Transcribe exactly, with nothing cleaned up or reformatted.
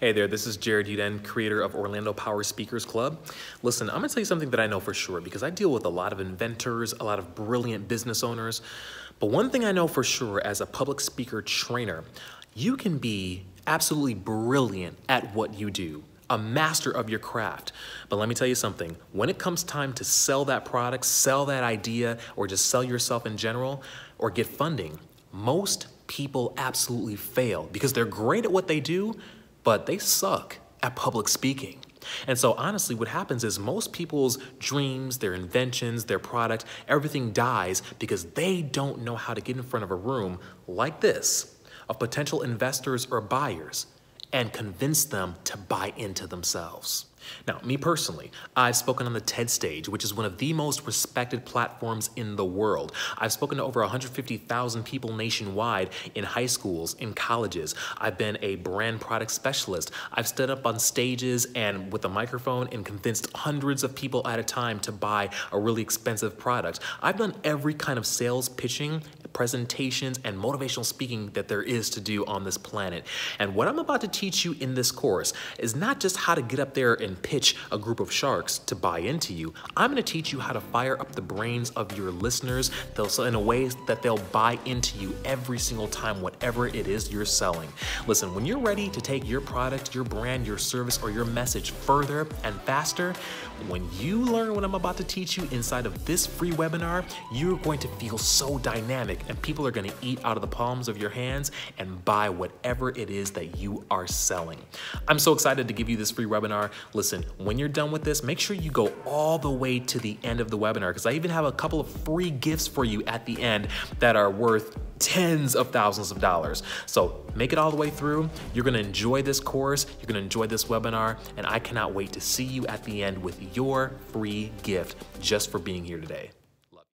Hey there, this is Jared Uden, creator of Orlando Power Speakers Club. Listen, I'm gonna tell you something that I know for sure because I deal with a lot of inventors, a lot of brilliant business owners. But one thing I know for sure as a public speaker trainer, you can be absolutely brilliant at what you do, a master of your craft. But let me tell you something, when it comes time to sell that product, sell that idea, or just sell yourself in general, or get funding, most people absolutely fail because they're great at what they do, but they suck at public speaking. And so honestly, what happens is most people's dreams, their inventions, their product, everything dies because they don't know how to get in front of a room like this of potential investors or buyers and convince them to buy into themselves. Now, me personally, I've spoken on the TED stage, which is one of the most respected platforms in the world. I've spoken to over one hundred fifty thousand people nationwide in high schools, in colleges. I've been a brand product specialist. I've stood up on stages and with a microphone and convinced hundreds of people at a time to buy a really expensive product. I've done every kind of sales pitching, presentations, and motivational speaking that there is to do on this planet. And what I'm about to teach you in this course is not just how to get up there and and pitch a group of sharks to buy into you. I'm gonna teach you how to fire up the brains of your listeners in a way that they'll buy into you every single time, whatever it is you're selling. Listen, when you're ready to take your product, your brand, your service, or your message further and faster, when you learn what I'm about to teach you inside of this free webinar, you're going to feel so dynamic and people are gonna eat out of the palms of your hands and buy whatever it is that you are selling. I'm so excited to give you this free webinar. Listen, when you're done with this, make sure you go all the way to the end of the webinar because I even have a couple of free gifts for you at the end that are worth tens of thousands of dollars. So make it all the way through. You're gonna enjoy this course, you're gonna enjoy this webinar, and I cannot wait to see you at the end with your free gift just for being here today.